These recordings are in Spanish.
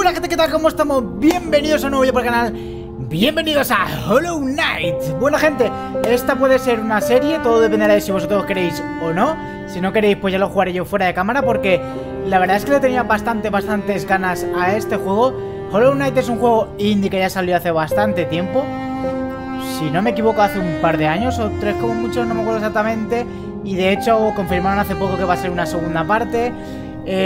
Hola gente, ¿qué tal? ¿Cómo estamos? Bienvenidos a un nuevo vídeo por el canal. Bienvenidos a Hollow Knight. Bueno gente, esta puede ser una serie, todo dependerá de si vosotros queréis o no. Si no queréis, pues ya lo jugaré yo fuera de cámara, porque la verdad es que le tenía bastantes ganas a este juego. Hollow Knight es un juego indie que ya salió hace bastante tiempo, si no me equivoco hace un par de años o tres como mucho, no me acuerdo exactamente. Y de hecho confirmaron hace poco que va a ser una segunda parte.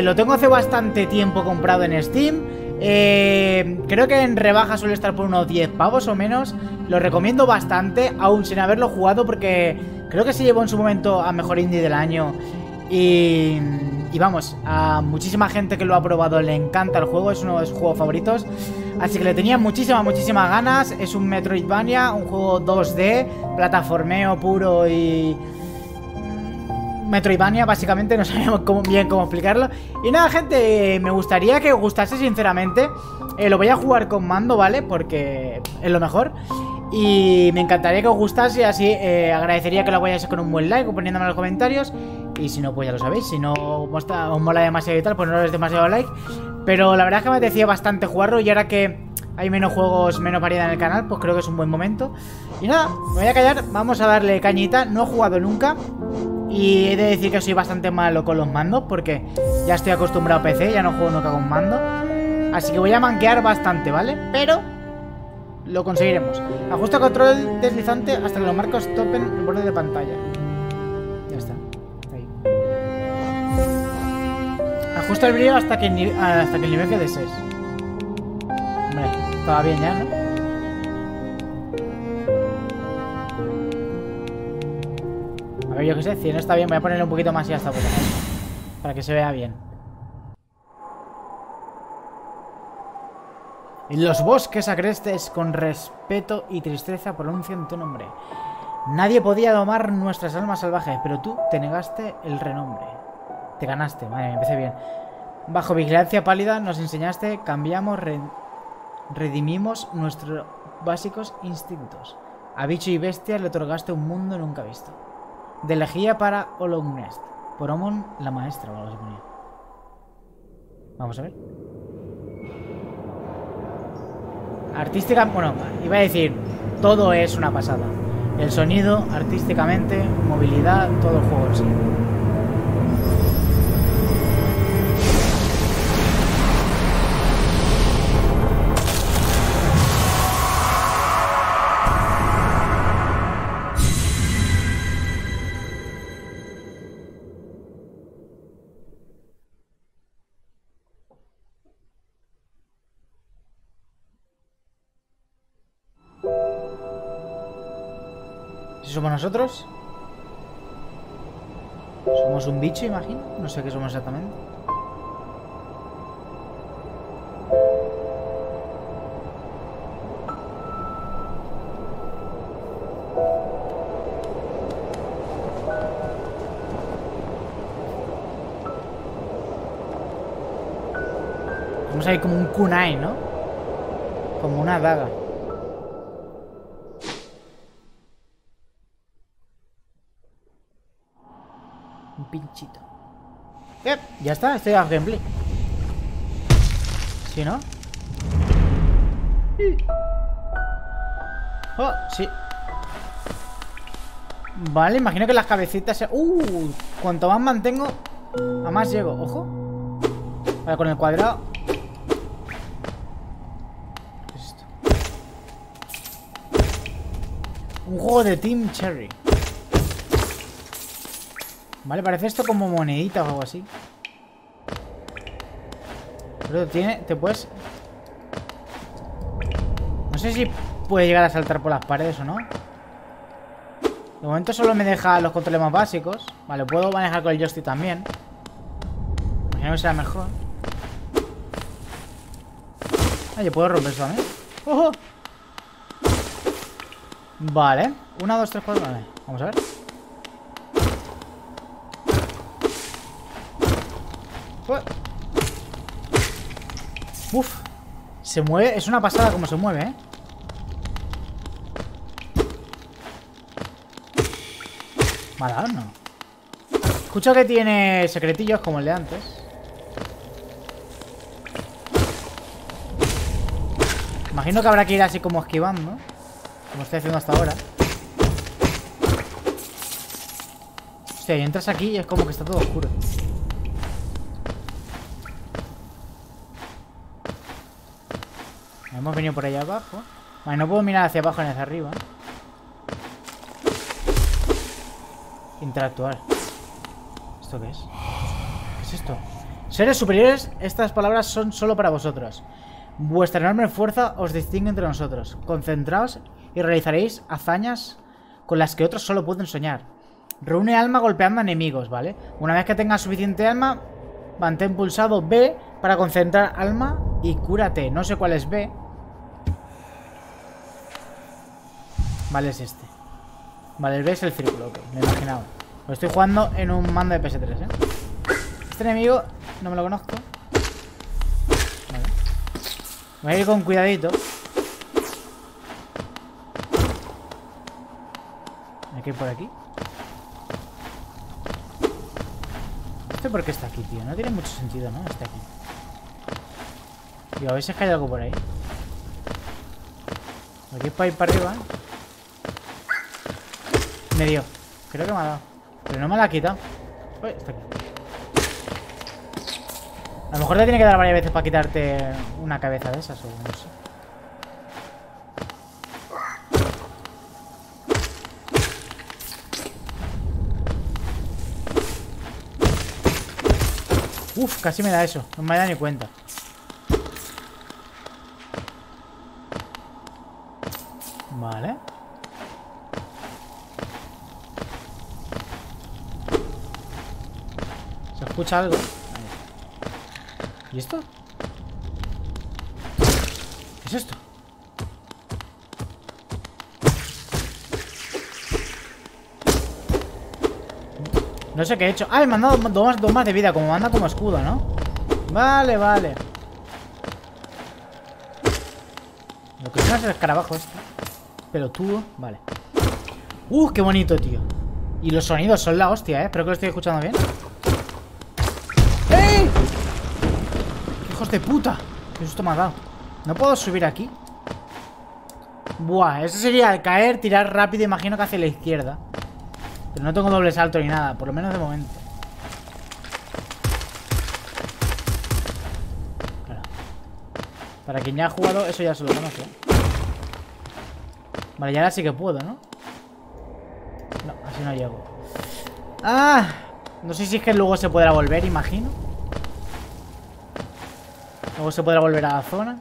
Lo tengo hace bastante tiempo comprado en Steam. Creo que en rebaja suele estar por unos 10 pavos o menos. Lo recomiendo bastante, aún sin haberlo jugado, porque creo que se llevó en su momento a mejor indie del año. Y vamos, a muchísima gente que lo ha probado le encanta el juego, es uno de sus juegos favoritos. Así que le tenía muchísimas ganas. Es un Metroidvania, un juego 2D, plataformeo puro y... Metroidvania, básicamente, no sabemos bien cómo explicarlo. Y nada, gente, me gustaría que os gustase, sinceramente. Lo voy a jugar con mando, ¿vale? Porque es lo mejor. Y me encantaría que os gustase, así agradecería que lo apoyáis con un buen like o poniéndome en los comentarios. Y si no, pues ya lo sabéis, si no os mola demasiado y tal, pues no le deis demasiado like. Pero la verdad es que me apetecía bastante jugarlo, y ahora que hay menos juegos, menos variedad en el canal, pues creo que es un buen momento. Y nada, me voy a callar, vamos a darle cañita. No he jugado nunca, y he de decir que soy bastante malo con los mandos, porque ya estoy acostumbrado a PC, ya no juego nunca con mando. Así que voy a manquear bastante, ¿vale? Pero lo conseguiremos. Ajusta control deslizante hasta que los marcos topen el borde de pantalla. Ya está, está ahí. Ajusta el brillo hasta que el nivel quede 6. Hombre, estaba bien ya, ¿no? A ver, yo qué sé, si no está bien, voy a ponerle un poquito más y hasta por acá, para que se vea bien. En los bosques agrestes, con respeto y tristeza, pronuncian tu nombre. Nadie podía domar nuestras almas salvajes, pero tú te negaste el renombre. Te ganaste, madre mía, empecé bien. Bajo vigilancia pálida nos enseñaste, cambiamos, redimimos nuestros básicos instintos. A bicho y bestia le otorgaste un mundo nunca visto. De lejía para Hallownest. Por Omon, la maestra, o algo se ponía. Vamos a ver. Artística, bueno, iba a decir, todo es una pasada. El sonido, artísticamente, movilidad, todo el juego en sí. ¿Somos nosotros? ¿Somos un bicho, imagino? No sé qué somos exactamente. Vamos a ir como un kunai, ¿no? Como una daga. Pinchito. Ya está, estoy a gameplay. ¿Sí, no? Oh, sí. Vale, imagino que las cabecitas se... Cuanto más mantengo, a más llego. Ojo. Vale, con el cuadrado. ¿Qué es esto? Un juego de Team Cherry. Vale, parece esto como monedita o algo así. Pero tiene... Te puedes... No sé si puede llegar a saltar por las paredes o no. De momento solo me deja los controles más básicos. Vale, puedo manejar con el joystick también. Imagino que será mejor. Oye, ¿puedo romper eso también? ¡Ojo! Vale. 1, 2, 3, 4... Vale, vamos a ver. Uf, se mueve, es una pasada como se mueve, ¿eh? ¿Me ha dado o no? Escucho que tiene secretillos como el de antes. Imagino que habrá que ir así como esquivando, ¿no? Como estoy haciendo hasta ahora. Hostia, y entras aquí y es como que está todo oscuro. Hemos venido por allá abajo. Vale, no puedo mirar hacia abajo ni hacia arriba. Interactuar. ¿Esto qué es? ¿Qué es esto? Seres superiores, estas palabras son solo para vosotros. Vuestra enorme fuerza os distingue entre nosotros. Concentraos y realizaréis hazañas con las que otros solo pueden soñar. Reúne alma golpeando a enemigos, ¿vale? Una vez que tengas suficiente alma, mantén pulsado B para concentrar alma y cúrate. No sé cuál es B. Vale, es este. Vale, el B es el círculo, okay, me imaginaba. Lo estoy jugando en un mando de PS3, ¿eh? Este enemigo no me lo conozco. Vale. Voy a ir con cuidadito. Hay que ir por aquí. ¿Este por qué está aquí, tío? No tiene mucho sentido, ¿no? Está aquí. Digo, a veces cae algo por ahí. Aquí es para ir para arriba. Me dio. Creo que me ha dado. Pero no me la ha quitado. Uy, está aquí. A lo mejor te tiene que dar varias veces para quitarte una cabeza de esas o no sé. Uf, casi me da eso. No me da ni cuenta. Vale. ¿Se escucha algo? ¿Y esto? ¿Qué es esto? No sé qué he hecho. Ah, me han dado dos más de vida. Como me han dado como escudo, ¿no? Vale, vale. Lo que suena es el escarabajo este. Pelotudo. Vale. Qué bonito, tío. Y los sonidos son la hostia, ¿eh? Espero que lo estoy escuchando bien. ¡Ey! ¡Hijos de puta! ¡Qué susto me ha dado! ¿No puedo subir aquí? Buah, eso sería caer, tirar rápido. Imagino que hacia la izquierda. Pero no tengo doble salto ni nada, por lo menos de momento. Claro. Para quien ya ha jugado, eso ya se lo conoce. Vale, ya ahora sí que puedo, ¿no? No, así no llego. ¡Ah! No sé si es que luego se podrá volver, imagino. Luego se podrá volver a la zona.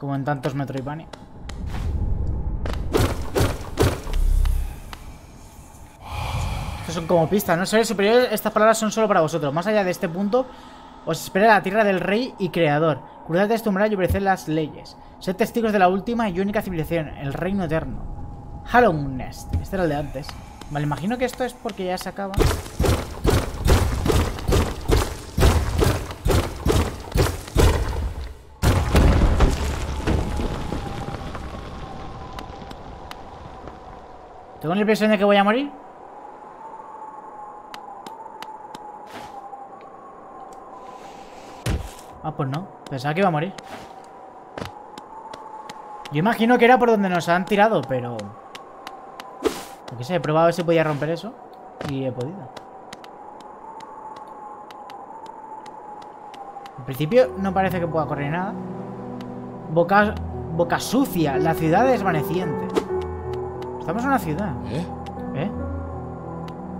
Como en tantos Metroidvania. Son como pistas, ¿no? Seres superiores, estas palabras son solo para vosotros. Más allá de este punto, os espera la tierra del rey y creador. Cruzad de este umbral y obedeced las leyes. Sed testigos de la última y única civilización, el reino eterno. Hallownest. Este era el de antes. Vale, imagino que esto es porque ya se acaba. ¿Tengo la impresión de que voy a morir? Ah, pues no. Pensaba que iba a morir. Yo imagino que era por donde nos han tirado, pero... Yo qué sé, he probado a ver si podía romper eso. Y he podido. En principio no parece que pueda correr nada. Boca sucia. La ciudad desvaneciente. Estamos en una ciudad. ¿Eh?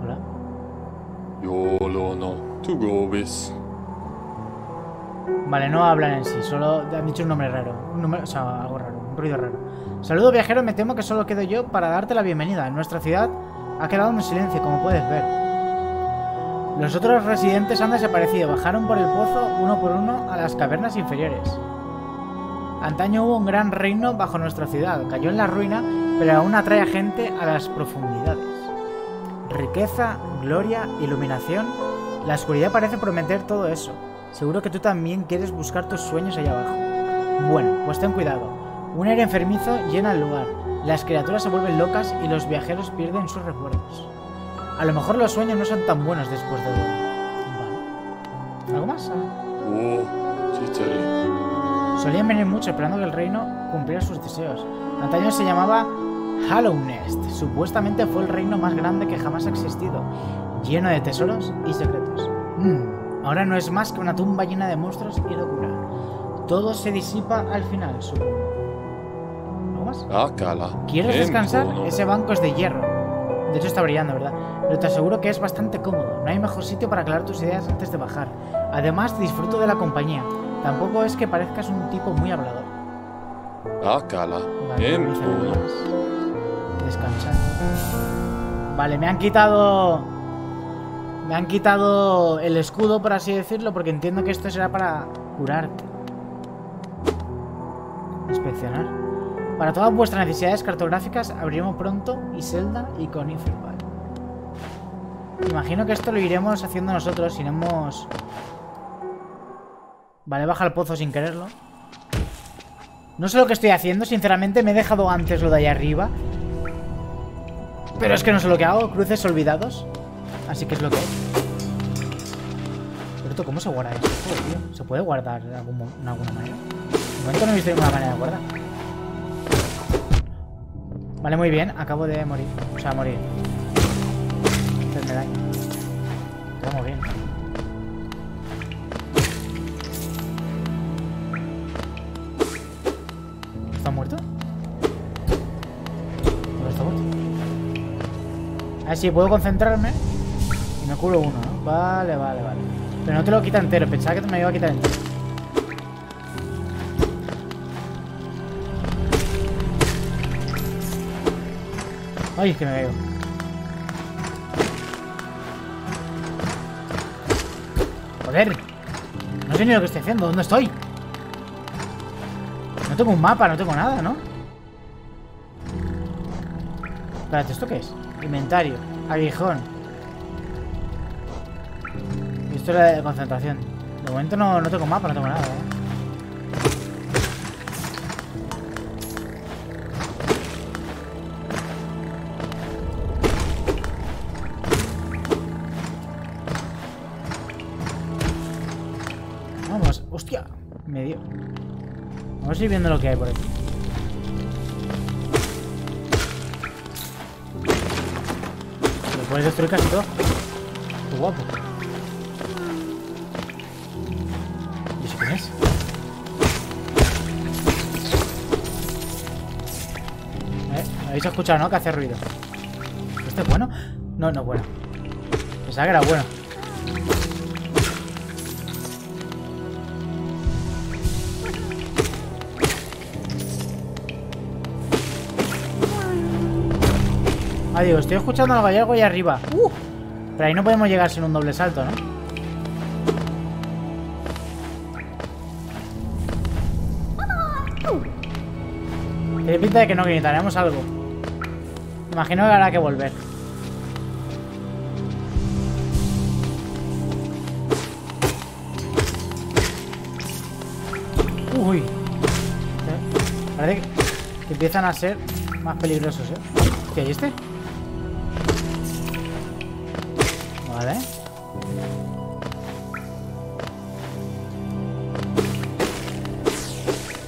Hola. Yo no. Tú gobes. Vale, no hablan en sí, solo han dicho un nombre raro. O sea, algo raro, un ruido raro. Saludo, viajero, me temo que solo quedo yo para darte la bienvenida. Nuestra ciudad ha quedado en silencio, como puedes ver. Los otros residentes han desaparecido, bajaron por el pozo, uno por uno, a las cavernas inferiores. Antaño hubo un gran reino bajo nuestra ciudad, cayó en la ruina, pero aún atrae a gente a las profundidades. Riqueza, gloria, iluminación, la oscuridad parece prometer todo eso. Seguro que tú también quieres buscar tus sueños allá abajo. Bueno, pues ten cuidado. Un aire enfermizo llena el lugar. Las criaturas se vuelven locas y los viajeros pierden sus recuerdos. A lo mejor los sueños no son tan buenos después de todo. Vale. ¿Algo más? Solían venir mucho esperando que el reino cumpliera sus deseos. Antaño se llamaba Hallownest. Supuestamente fue el reino más grande que jamás ha existido, lleno de tesoros y secretos. Ahora no es más que una tumba llena de monstruos y locura. Todo se disipa al final, supongo. ¿No más? ¿Quieres descansar? Ese banco es de hierro. De hecho está brillando, ¿verdad? Pero te aseguro que es bastante cómodo. No hay mejor sitio para aclarar tus ideas antes de bajar. Además, disfruto de la compañía. Tampoco es que parezcas un tipo muy hablador. Vale, descansar. Vale, me han quitado... me han quitado el escudo, por así decirlo, porque entiendo que esto será para curarte. Inspeccionar. Para todas vuestras necesidades cartográficas abriremos pronto Iselda y Cornifer. Vale. Imagino que esto lo iremos haciendo nosotros, iremos... Vale, baja el pozo sin quererlo. No sé lo que estoy haciendo, sinceramente me he dejado antes lo de allá arriba. Pero es que no sé lo que hago, cruces olvidados. Así que es lo que es. Pero ¿cómo se guarda esto, tío? ¿Se puede guardar de alguna manera? De momento no he visto ninguna manera de guardar. Vale, muy bien. Acabo de morir. O sea, morir. Enfermedad. Estamos bien. ¿Está muerto? ¿No está muerto? A ver si puedo concentrarme. Y me curo uno, ¿no? Vale, vale, vale. Pero no te lo quita entero. Pensaba que te me iba a quitar entero. Ay, es que me caigo. Joder. No sé ni lo que estoy haciendo. ¿Dónde estoy? No tengo un mapa, no tengo nada, ¿no? Espérate, ¿esto qué es? Inventario. Aguijón. Esto es la de concentración. De momento no tengo mapa, no tengo nada, ¿eh? Estoy viendo lo que hay por aquí. Lo puedes destruir casi todo. Qué guapo. ¿Y eso quién es? Habéis escuchado, ¿no? Que hace ruido. ¿Este es bueno? No, no es bueno. Pensaba que era bueno. Dios, estoy escuchando algo, hay algo allá arriba. Pero ahí no podemos llegar sin un doble salto, ¿no? Tiene pinta de que no, que necesitaremos algo. Imagino que habrá que volver. Uy. Parece que empiezan a ser más peligrosos, ¿eh? ¿Qué hay este? Vale.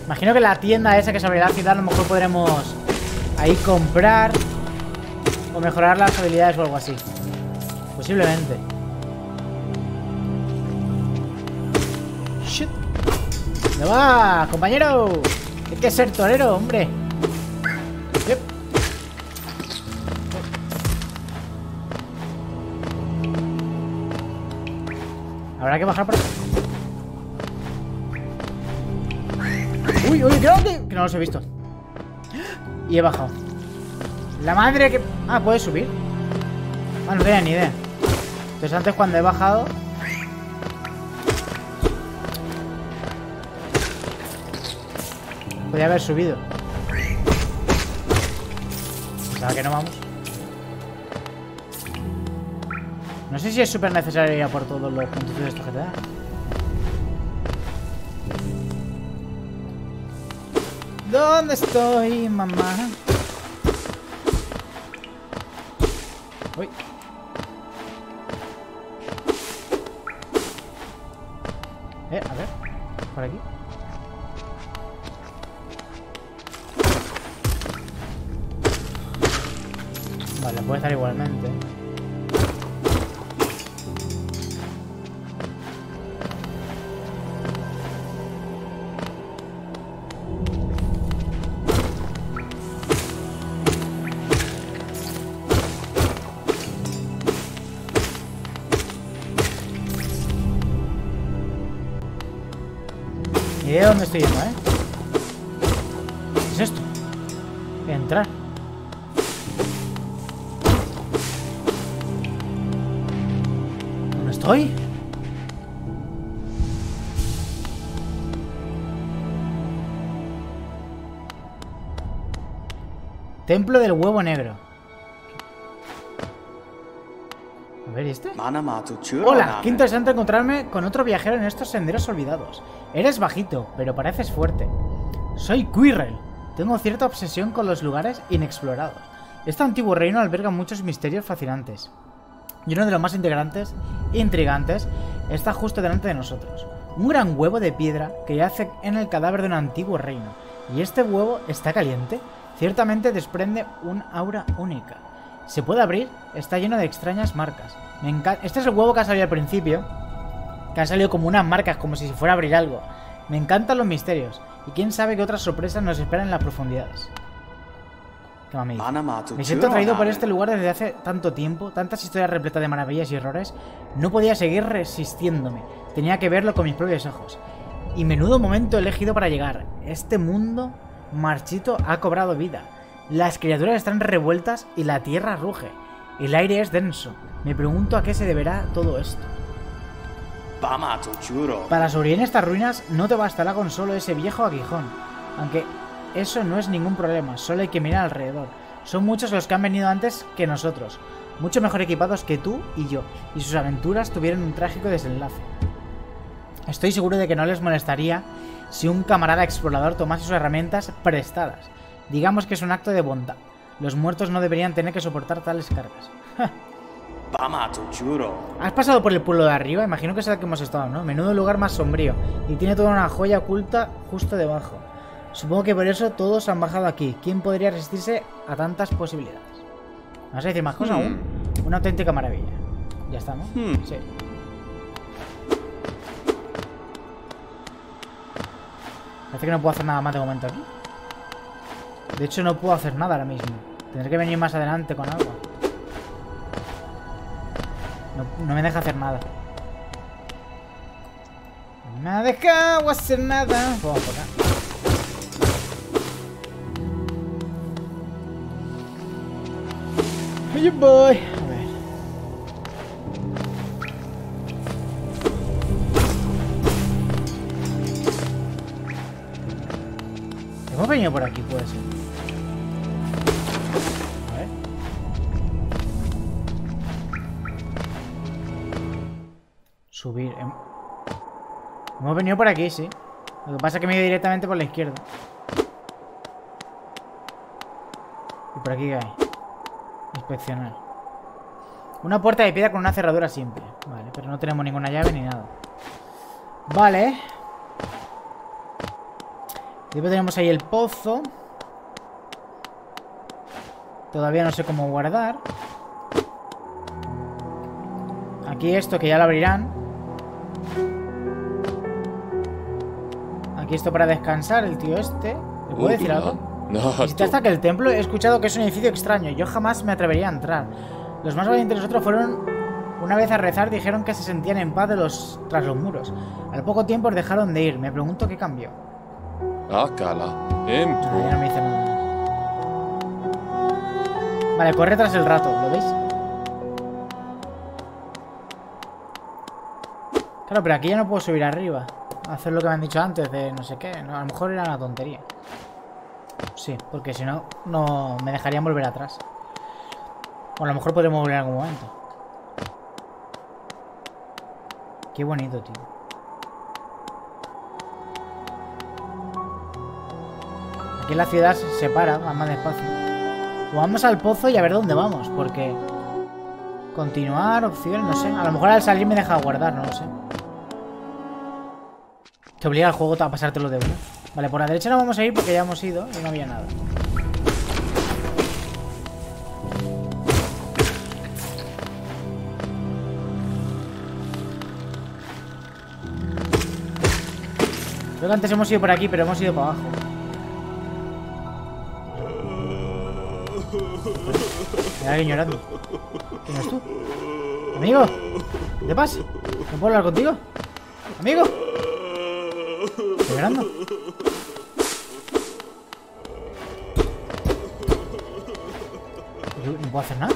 Imagino que la tienda esa que se abrirá la ciudad, a lo mejor podremos ahí comprar o mejorar las habilidades o algo así. Posiblemente. Shit. ¿Dónde va, compañero? Hay que ser torero, hombre. Habrá que bajar por aquí. Uy, uy, creo que no los he visto. Y he bajado. La madre que... Ah, ¿puedes subir? Ah, no tenía ni idea. Entonces antes cuando he bajado... podía haber subido. Pensaba que no vamos. No sé si es súper necesario ir a por todos los puntos de esta GTA. ¿Dónde estoy, mamá? Uy. A ver. Por aquí. Vale, puede estar igualmente. Idea de dónde estoy yendo, ¿eh? ¿Qué es esto? Entrar. ¿Dónde estoy? Templo del huevo negro. A ver, ¿y este? Hola, qué interesante encontrarme con otro viajero en estos senderos olvidados. Eres bajito, pero pareces fuerte. Soy Quirrell. Tengo cierta obsesión con los lugares inexplorados. Este antiguo reino alberga muchos misterios fascinantes. Y uno de los más intrigantes está justo delante de nosotros. Un gran huevo de piedra que yace en el cadáver de un antiguo reino. ¿Y este huevo está caliente? Ciertamente desprende un aura única. ¿Se puede abrir? Está lleno de extrañas marcas. Me encanta. Este es el huevo que ha salido al principio. Que han salido como unas marcas, como si se fuera a abrir algo. Me encantan los misterios. Y quién sabe qué otras sorpresas nos esperan en las profundidades. ¿Qué mami? Me siento atraído por este lugar desde hace tanto tiempo. Tantas historias repletas de maravillas y errores. No podía seguir resistiéndome. Tenía que verlo con mis propios ojos. Y menudo momento elegido para llegar. Este mundo marchito ha cobrado vida. Las criaturas están revueltas y la tierra ruge. El aire es denso. Me pregunto a qué se deberá todo esto. Para sobrevivir en estas ruinas no te bastará con solo ese viejo aguijón. Aunque eso no es ningún problema, solo hay que mirar alrededor. Son muchos los que han venido antes que nosotros, mucho mejor equipados que tú y yo, y sus aventuras tuvieron un trágico desenlace. Estoy seguro de que no les molestaría si un camarada explorador tomase sus herramientas prestadas. Digamos que es un acto de bondad. Los muertos no deberían tener que soportar tales cargas. Has pasado por el pueblo de arriba, imagino que es el que hemos estado, ¿no? Menudo lugar más sombrío. Y tiene toda una joya oculta justo debajo. Supongo que por eso todos han bajado aquí. ¿Quién podría resistirse a tantas posibilidades? ¿Vas a decir más cosas aún? Una auténtica maravilla. Ya está, ¿no? Sí. Parece que no puedo hacer nada más de momento aquí. De hecho, no puedo hacer nada ahora mismo. Tendré que venir más adelante con algo. No me deja hacer nada. No me ha dejado hacer nada. Vamos por acá. Hey, boy. A ver. Hemos venido por aquí, puede ser. Subir. Hemos venido por aquí, sí. Lo que pasa es que me he ido directamente por la izquierda. Y por aquí hay. Inspeccionar. Una puerta de piedra con una cerradura simple. Vale, pero no tenemos ninguna llave ni nada. Vale. Después tenemos ahí el pozo. Todavía no sé cómo guardar. Aquí esto que ya lo abrirán. Aquí esto para descansar, el tío este. ¿Le puedo decir algo? Visité hasta que el templo. He escuchado que es un edificio extraño. Yo jamás me atrevería a entrar. Los más valientes de nosotros fueron una vez a rezar. Dijeron que se sentían en paz tras los muros. Al poco tiempo dejaron de ir. Me pregunto qué cambió. Ya no me dice nada. Vale, corre tras el rato. ¿Lo veis? Claro, pero aquí ya no puedo subir arriba. Hacer lo que me han dicho antes de no sé qué. A lo mejor era una tontería. Sí, porque si no, no me dejarían volver atrás. O a lo mejor podremos volver en algún momento. Qué bonito, tío. Aquí la ciudad se separa, va más despacio. O vamos al pozo y a ver dónde vamos, porque... Continuar, opción, no sé. A lo mejor al salir me deja guardar, no lo sé. Te obliga el juego a pasártelo de uno. Vale, por la derecha no vamos a ir porque ya hemos ido y no había nada. Creo que antes hemos ido por aquí, pero hemos ido para abajo. Mira, ignorando. ¿Quién eres tú? Amigo, ¿te pasa? ¿No puedo hablar contigo? Amigo, ¿estás llorando? ¿No puedo hacer nada?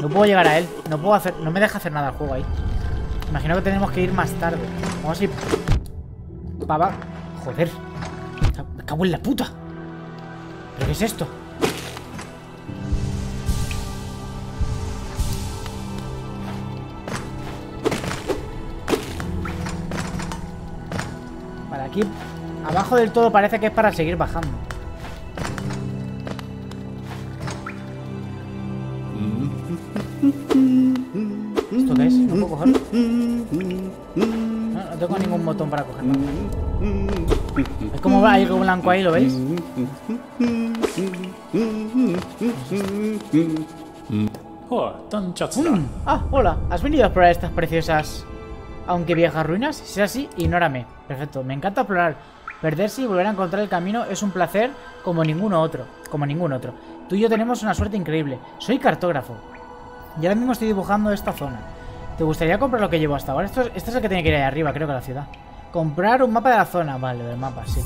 No puedo llegar a él. No puedo hacer, no me deja hacer nada el juego ahí. Imagino que tenemos que ir más tarde. Vamos a ir. Pava. Joder. Me cago en la puta. ¿Pero qué es esto? Para aquí. Abajo del todo parece que es para seguir bajando. ¿Esto qué es? ¿No puedo cogerlo? No, no tengo ningún botón para cogerlo. Es como hay algo blanco ahí, ¿lo veis? Ah, hola. ¿Has venido a explorar estas preciosas, aunque viejas ruinas? Si es así, ignórame. Perfecto, me encanta explorar. Perderse y volver a encontrar el camino es un placer como ninguno otro. Tú y yo tenemos una suerte increíble. Soy cartógrafo. Y ahora mismo estoy dibujando esta zona. ¿Te gustaría comprar lo que llevo hasta ahora? Este es el que tiene que ir ahí arriba, creo que a la ciudad. Comprar un mapa de la zona. Vale, del mapa, sí.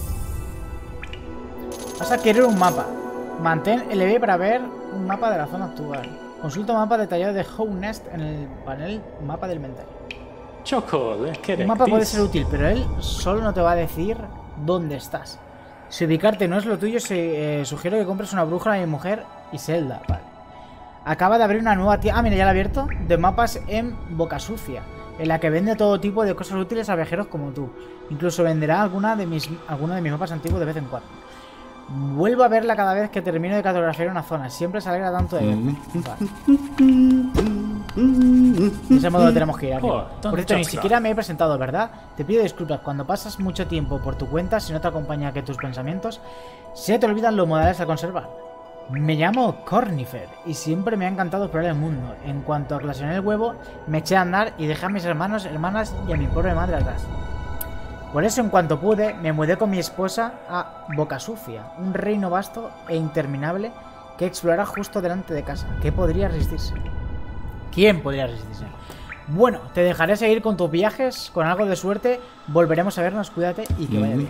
Vas a adquirir un mapa. Mantén LB para ver un mapa de la zona actual. Consulta mapa detallado de Hallownest en el panel mapa del inventario. Un mapa puede ser útil, pero él solo no te va a decir dónde estás. Si ubicarte no es lo tuyo, sugiero que compres una brújula de mi mujer, Iselda. Vale. Acaba de abrir una nueva tienda. Ah, mira, ya la he abierto. De mapas en Boca Sucia, en la que vende todo tipo de cosas útiles a viajeros como tú. Incluso venderá alguna de mis mapas antiguos de vez en cuando. Vuelvo a verla cada vez que termino de cartografiar una zona. Siempre se alegra tanto de verla. Vale. De ese modo tenemos que ir aquí. Por cierto, ni siquiera me he presentado, ¿verdad? Te pido disculpas. Cuando pasas mucho tiempo por tu cuenta, si no te acompaña que tus pensamientos, se te olvidan los modales a conservar. Me llamo Cornifer y siempre me ha encantado explorar el mundo. En cuanto eclosioné el huevo, me eché a andar y dejé a mis hermanos, hermanas y a mi pobre madre atrás. Por eso, en cuanto pude, me mudé con mi esposa a Boca Sucia, un reino vasto e interminable que explorará justo delante de casa. ¿Qué podría resistirse? ¿Quién podría resistirse? Bueno, te dejaré seguir con tus viajes. Con algo de suerte, volveremos a vernos. Cuídate y que vaya bien.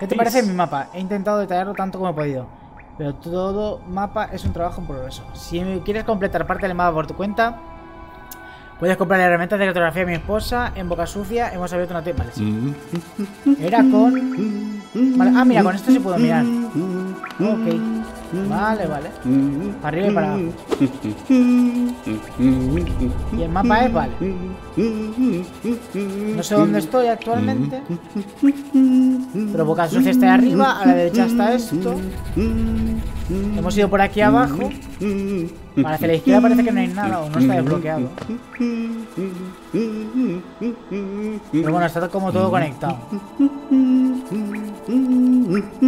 ¿Qué te parece mi mapa? He intentado detallarlo tanto como he podido, pero todo mapa es un trabajo en progreso. Si quieres completar parte del mapa por tu cuenta, puedes comprar herramientas de cartografía de mi esposa. En Boca Sucia hemos abierto una tienda. Vale, sí. Era con... Vale. Ah, mira, con esto sí puedo mirar. Ok. Vale, vale. Para arriba y para abajo. Y el mapa es, vale. No sé dónde estoy actualmente, pero Boca Sucia está arriba. A la derecha está esto. Hemos ido por aquí abajo. Para hacia la izquierda parece que no hay nada, o no está desbloqueado. Pero bueno, está como todo conectado.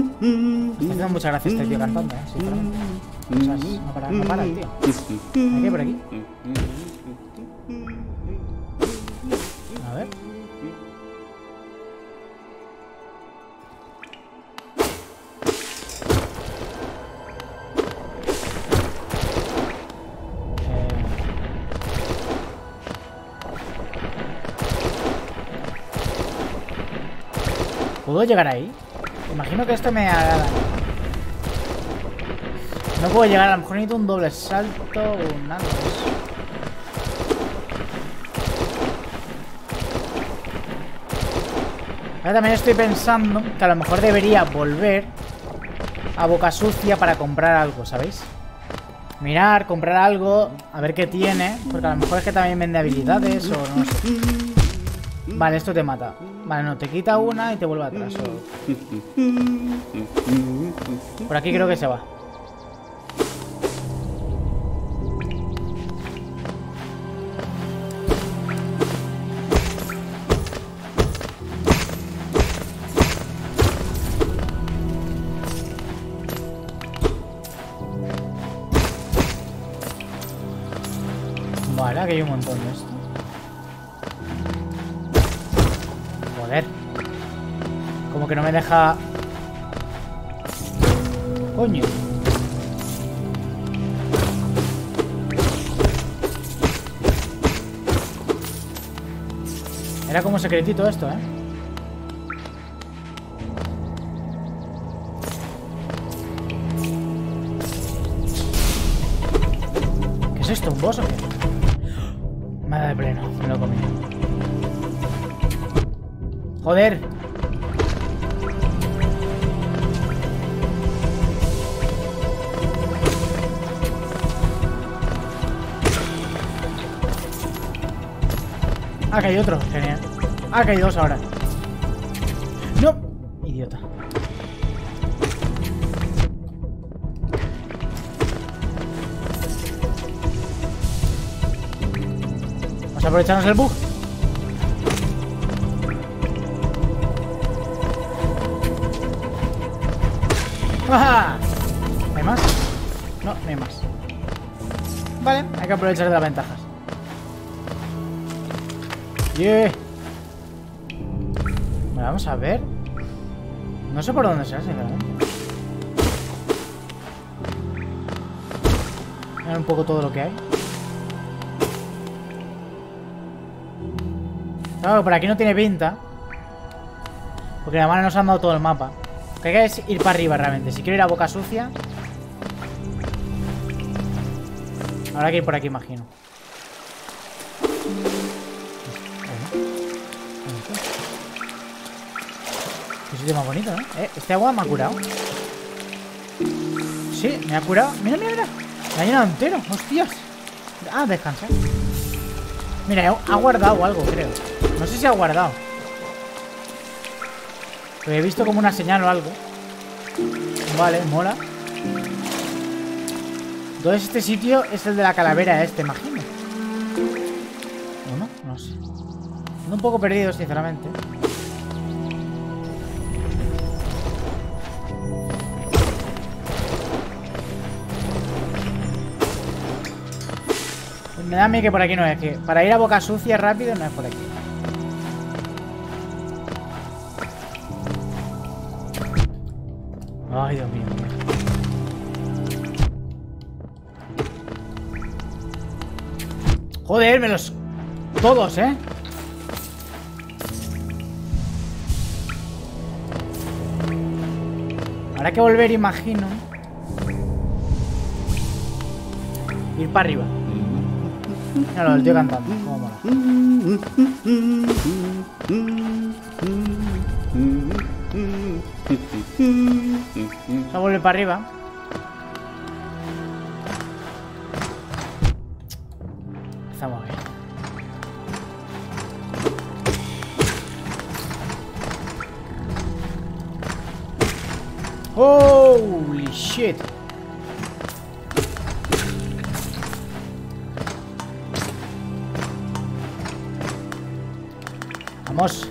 Está haciendo mucha gracia este tío cantando, sinceramente. O sea, no para el tío. ¿Hay que ir por aquí? A ver. ¿Puedo llegar ahí? Imagino que esto me haga daño. No puedo llegar, a lo mejor necesito un doble salto o un nada. Ahora también estoy pensando que a lo mejor debería volver a Boca Sucia para comprar algo, ¿sabéis? Mirar, comprar algo, a ver qué tiene, porque a lo mejor es que también vende habilidades o no sé. Vale, esto te mata. Vale, no, te quita una y te vuelve atrás. O... Por aquí creo que se va. Vale, aquí hay un montón de esto. Joder. Como que no me deja... Coño. Era como secretito esto, ¿eh? ¿Qué es esto? ¿Un boss o qué? Me da de pleno, me lo comí. ¡Joder! Ah, que hay otro, genial. Ah, que hay dos ahora. No, idiota. Vamos a aprovecharnos el bug. ¡Ah! ¿Hay más? No, no hay más. Vale, hay que aprovechar de las ventajas. Yeah. Bueno, vamos a ver. No sé por dónde se hace, ¿verdad? Mirar un poco todo lo que hay. Claro, por aquí no tiene pinta. Porque la mano nos han dado todo el mapa. Lo que hay que es ir para arriba realmente. Si quiero ir a boca sucia. Ahora hay que ir por aquí, imagino. Sitio más bonito, ¿no? Este agua me ha curado. Sí, me ha curado. Mira, mira, mira. Me ha llenado entero. Hostias. Ah, descansa. Mira, ha guardado algo, creo. No sé si ha guardado. Lo he visto como una señal o algo. Vale, mola. Todo este sitio es el de la calavera este, imagino. ¿O no? No sé. Ando un poco perdido, sinceramente. Me da a mí que por aquí no es, que para ir a boca sucia rápido no es por aquí. Ay, Dios mío. Joder, me los... Todos, ¿eh? Habrá que volver, imagino. Ir para arriba. Claro, el tío cantando, como mola. Vamos a volver para arriba. Estamos bien. Holy shit. Vamos.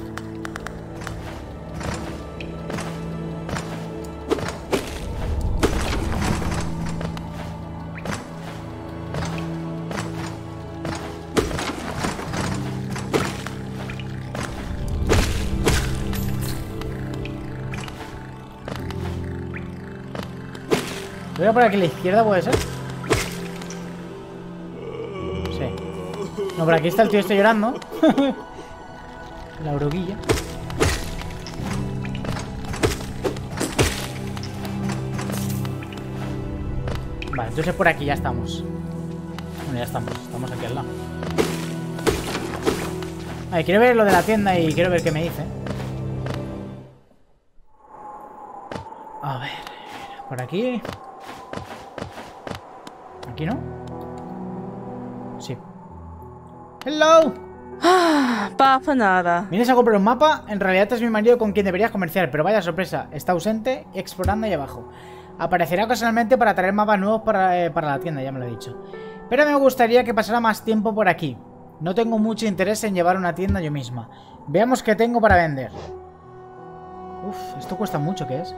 Voy a por aquí a la izquierda, ¿puede ser? Sí. No, por aquí está el tío este llorando. La broguilla. Vale, entonces por aquí ya estamos. Bueno, ya estamos. Estamos aquí al lado. Vale, quiero ver lo de la tienda y quiero ver qué me dice. A ver. Por aquí. ¿Aquí no? Sí. ¡Hello! Papa nada. Vienes a comprar un mapa. En realidad es mi marido con quien deberías comerciar, pero vaya sorpresa, está ausente explorando ahí abajo. Aparecerá ocasionalmente para traer mapas nuevos para la tienda, ya me lo he dicho. Pero me gustaría que pasara más tiempo por aquí. No tengo mucho interés en llevar una tienda yo misma. Veamos qué tengo para vender. Uf, esto cuesta mucho, ¿qué es?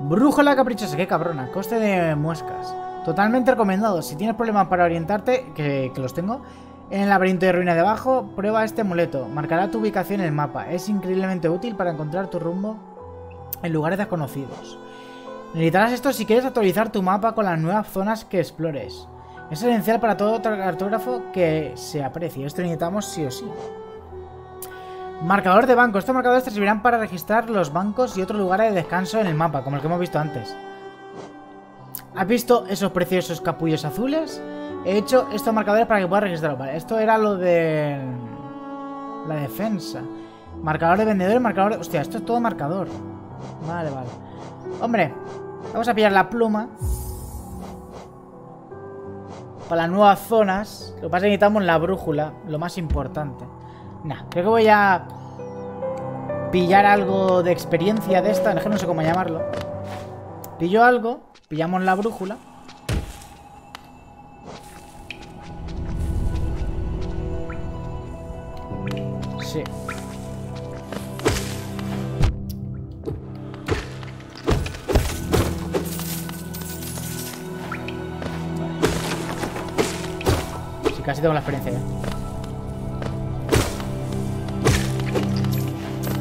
Brújula caprichosa, qué cabrona. Coste de muescas. Totalmente recomendado. Si tienes problemas para orientarte, que los tengo. En el laberinto de ruinas de abajo, prueba este amuleto. Marcará tu ubicación en el mapa. Es increíblemente útil para encontrar tu rumbo en lugares desconocidos. Necesitarás esto si quieres actualizar tu mapa con las nuevas zonas que explores. Es esencial para todo cartógrafo que se aprecie. Esto necesitamos sí o sí. Marcador de banco. Estos marcadores te servirán para registrar los bancos y otros lugares de descanso en el mapa, como el que hemos visto antes. ¿Has visto esos preciosos capullos azules? He hecho estos marcadores para que puedas registrarlo. Vale, esto era lo de la defensa. Marcador de vendedores, marcador de... Hostia, esto es todo marcador. Vale, vale. Hombre, vamos a pillar la pluma para las nuevas zonas. Lo que pasa es que necesitamos la brújula, lo más importante. Nah, creo que voy a pillar algo de experiencia de esta. Es que no sé cómo llamarlo. Pillo algo, pillamos la brújula. Sí. Sí, casi tengo la experiencia ya.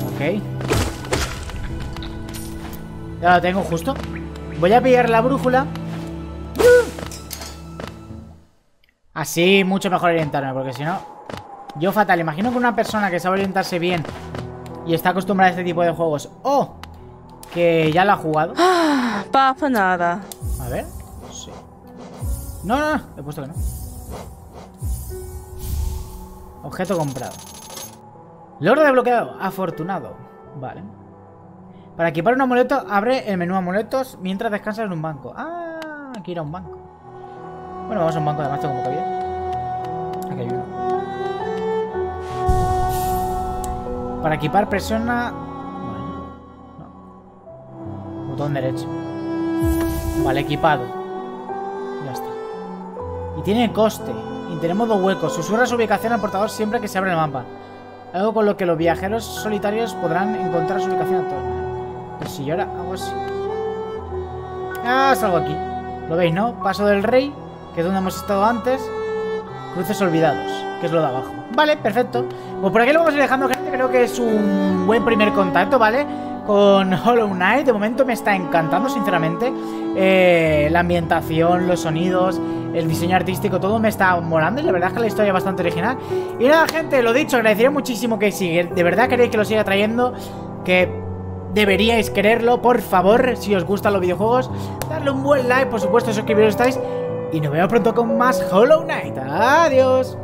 Ok. Ya lo tengo justo. Voy a pillar la brújula. Así mucho mejor orientarme, porque si no... Yo fatal. Imagino que una persona que sabe orientarse bien y está acostumbrada a este tipo de juegos o que ya lo ha jugado. Papa nada. A ver. Sí. No, no, no. He puesto que no. Objeto comprado. Logro desbloqueado. Afortunado. Vale. Para equipar un amuleto, abre el menú amuletos mientras descansas en un banco. Ah, aquí era un banco. Bueno, vamos a un banco, además tengo poca vida. Aquí hay uno. Para equipar persona... Bueno, no. Botón derecho. Vale, equipado. Ya está. Y tiene coste. Y tenemos dos huecos. Susurra su ubicación al portador siempre que se abre el mapa. Algo con lo que los viajeros solitarios podrán encontrar su ubicación a todos. Pero si yo ahora hago así... Ah, salgo aquí. Lo veis, ¿no? Paso del rey, que es donde hemos estado antes. Cruces olvidados, que es lo de abajo. Vale, perfecto. Pues por aquí lo vamos a ir dejando, gente. Creo que es un buen primer contacto, ¿vale? Con Hollow Knight. De momento me está encantando, sinceramente. La ambientación, los sonidos, el diseño artístico, todo me está molando. Y la verdad es que la historia es bastante original. Y nada, gente, lo dicho, agradeceré muchísimo que si de verdad queréis que lo siga trayendo, que deberíais quererlo. Por favor, si os gustan los videojuegos, darle un buen like, por supuesto, suscribiros, estáis. Y nos vemos pronto con más Hollow Knight. Adiós.